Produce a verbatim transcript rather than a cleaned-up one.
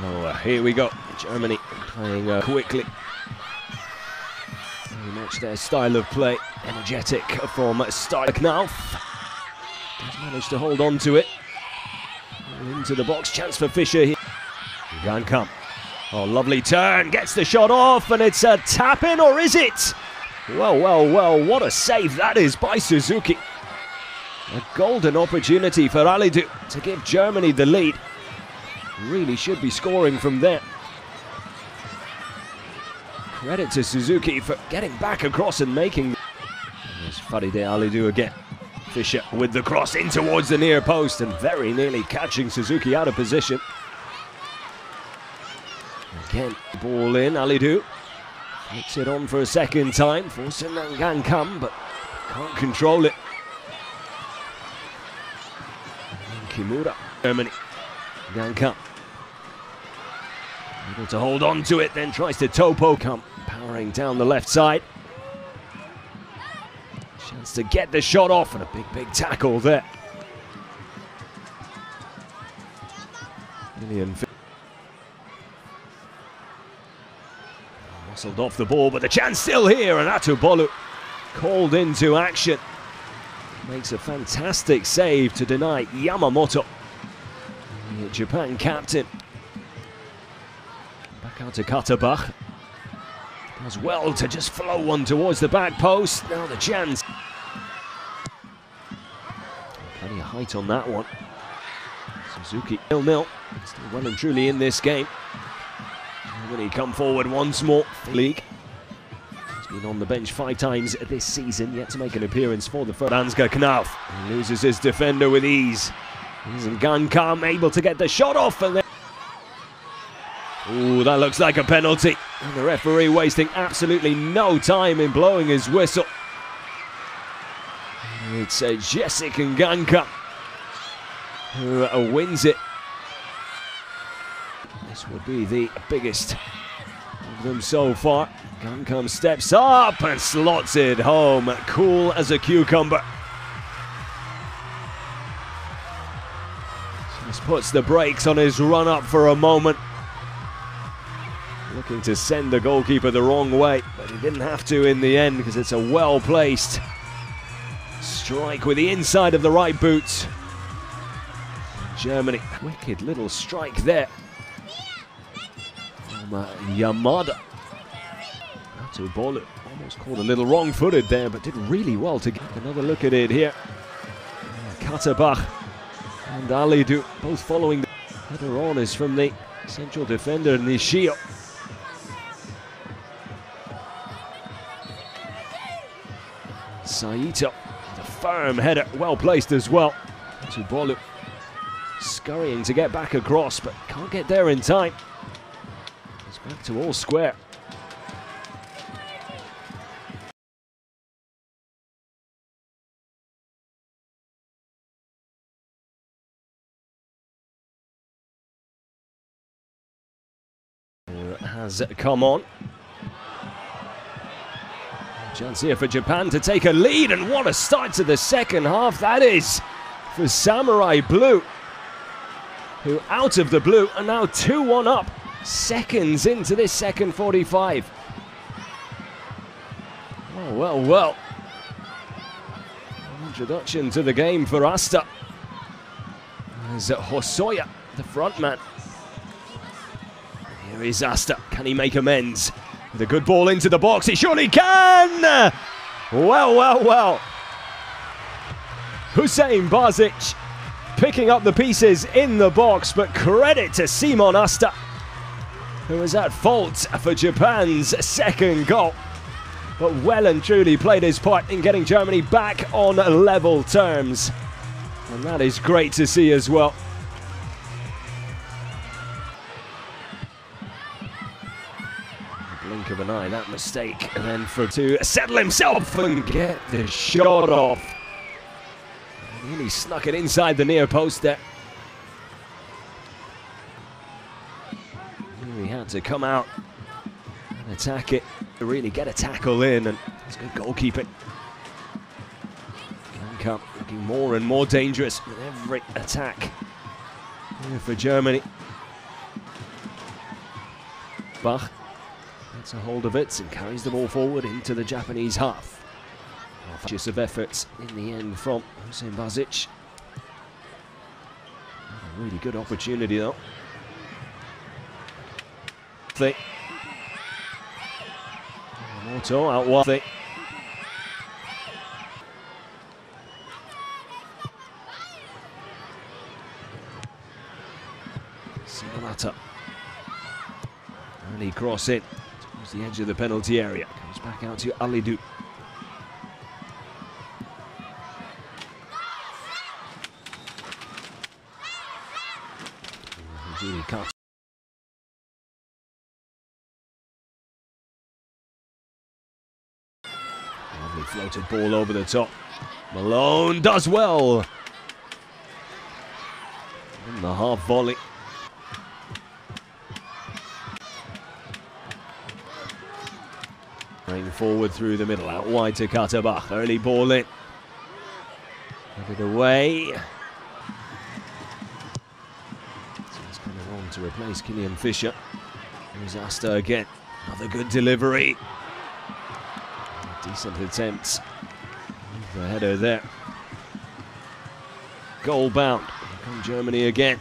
Oh, here we go. Germany playing uh, quickly. Very much their style of play. Energetic from Steichknauf. Does manage to hold on to it. Into the box. Chance for Fischer here. Ngankam. Oh, lovely turn. Gets the shot off, and it's a tap in, or is it? Well, well, well. What a save that is by Suzuki. A golden opportunity for Alidou to give Germany the lead. Really should be scoring from there. Credit to Suzuki for getting back across and making. There's Faride Alidou again. Fisher with the cross in towards the near post and very nearly catching Suzuki out of position. Again, ball in, Alidou takes it on for a second time, forcing Ngankam, but can't control it. And Kimura, Germany. Ngankam able to hold on to it, then tries to topo. Come powering down the left side. Chance to get the shot off, and a big, big tackle there. Killian Fisher muscled off the ball, but the chance still here, and Atubolu called into action. Makes a fantastic save to deny Yamamoto, Japan captain. Back out to Katterbach. Does well to just flow one towards the back post. Now the chance. Plenty of height on that one. Suzuki nil nil. Still well and truly in this game. Germany come forward once more. League. He's been on the bench five times this season, yet to make an appearance for the first. Ansgar Knauff loses his defender with ease. And Ngankam able to get the shot off, and then ooh, that looks like a penalty. And the referee wasting absolutely no time in blowing his whistle. It's uh, Jessica Ngankam who uh, wins it. This would be the biggest of them so far. Ngankam steps up and slots it home, cool as a cucumber. Puts the brakes on his run up for a moment. Looking to send the goalkeeper the wrong way, but he didn't have to in the end because it's a well-placed strike with the inside of the right boot. Germany, wicked little strike there. Yamada. Atubolu almost called a little wrong-footed there, but did really well to get another look at it here. Katterbach and Alidou both following. The header on is from the central defender Nishio. Saito, a firm header, well placed as well. Atubolu scurrying to get back across, but can't get there in time. It's back to all square. Has come on. Chance here for Japan to take a lead, and what a start to the second half that is for Samurai Blue, who out of the blue are now two one up, seconds into this second forty-five. Oh, well, well. Introduction to the game for Asta. There's Hosoya, the front man. Here is Asta. Can he make amends? With a good ball into the box, he surely can! Well, well, well. Hussein Bazic picking up the pieces in the box, but credit to Simon Asta, who was at fault for Japan's second goal, but well and truly played his part in getting Germany back on level terms. And that is great to see as well. Blink of an eye, that mistake, and then for to settle himself and get the shot off. Really snuck it inside the near post there. He had to come out and attack it to really get a tackle in, and that's good goalkeeping. Ngankam looking more and more dangerous with every attack here for Germany. Bach gets a hold of it and carries the ball forward into the Japanese half. Just of efforts in the end from Hussein Bazic. A really good opportunity though. Thick. Yamamoto out wide. Thick. Simon and he cross it towards the edge of the penalty area. Comes back out to Alidou. Really cut. Lovely floated ball over the top. Malone does well. And the half volley. Running forward through the middle, out wide to Katterbach. Early ball in. Headed away. To replace Killian Fisher. Here's Asta again. Another good delivery. A decent attempt. The header there. Goal bound. Here come Germany again.